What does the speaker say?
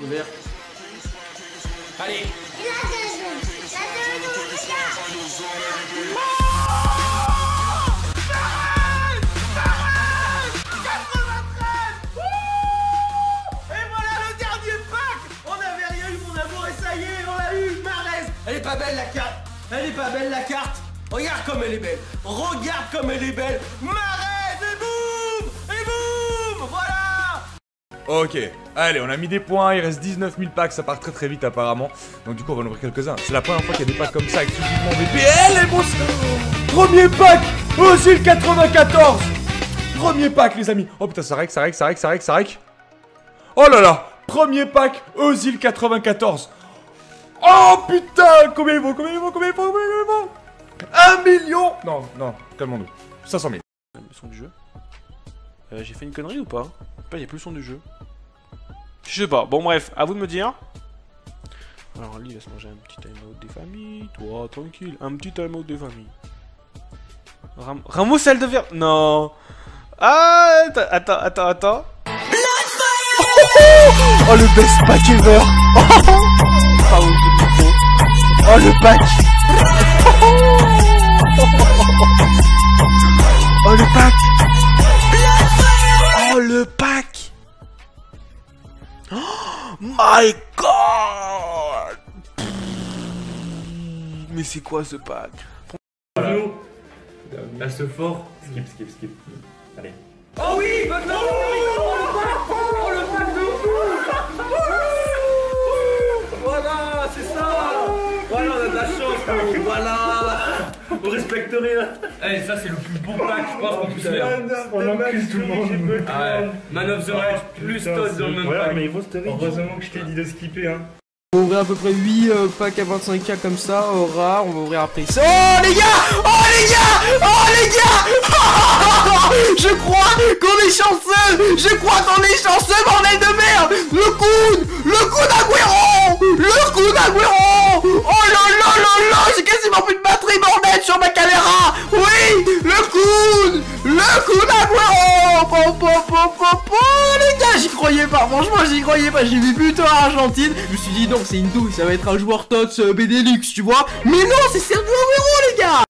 Ouvert. Allez. Elle est pas belle la carte. Elle est pas belle la carte. Regarde comme elle est belle. Regarde comme elle est belle. M'arrête et boum, voilà. Ok, allez, on a mis des points. Il reste 19 000 packs. Ça part très très vite apparemment. Donc du coup, on va en ouvrir quelques-uns. C'est la première fois qu'il y a des packs comme ça exclusivement VPL. Et bon, premier pack, Ozil 94. Premier pack, les amis. Oh putain, ça rec. Oh là là, premier pack, Ozil 94. Oh putain, combien il vaut 1 million. Non, calmons-nous. 500 000. Le son du jeu. J'ai fait une connerie ou pas? Il n'y a plus le son du jeu. Je sais pas. Bon, bref, à vous de me dire. Alors, lui, il va se manger un petit time-out des familles. Toi, tranquille, un petit time-out des familles. Ramos, elle devient. Non. Ah, attends. Oh, le best pack ever. Oh, le pack. Oh, le pack. Oh, le pack. Oh my god. Mais c'est quoi ce pack? Voilà. Passe fort. Skip. Allez. Oh oui, bonne note. Oh, le pack de fou. Voilà, c'est ça. Voilà, on a de la chance, voilà. Vous respecterez là. Eh, ça c'est le plus beau pack, je pense, qu'on puisse faire. On encule tout le monde. Ah ouais. Man of the Match, plus Todd dans le même pack. Heureusement que je t'ai dit de skipper, hein. On va ouvrir à peu près 8 packs à 25K comme ça, aura, on va ouvrir après. Oh les gars, je crois qu'on est chanceux. Bordel de merde. Le coude Agüero. Oh là, j'ai quasiment plus de batterie, bordel, sur ma caméra. Oui, le coude Agüero. Les gars, j'y croyais pas, franchement j'y croyais pas. J'ai vu plutôt à Argentine, je me suis dit non, c'est une douille, ça va être un joueur TOTS BD Lux, tu vois. Mais non, c'est Sergio Agüero, les gars.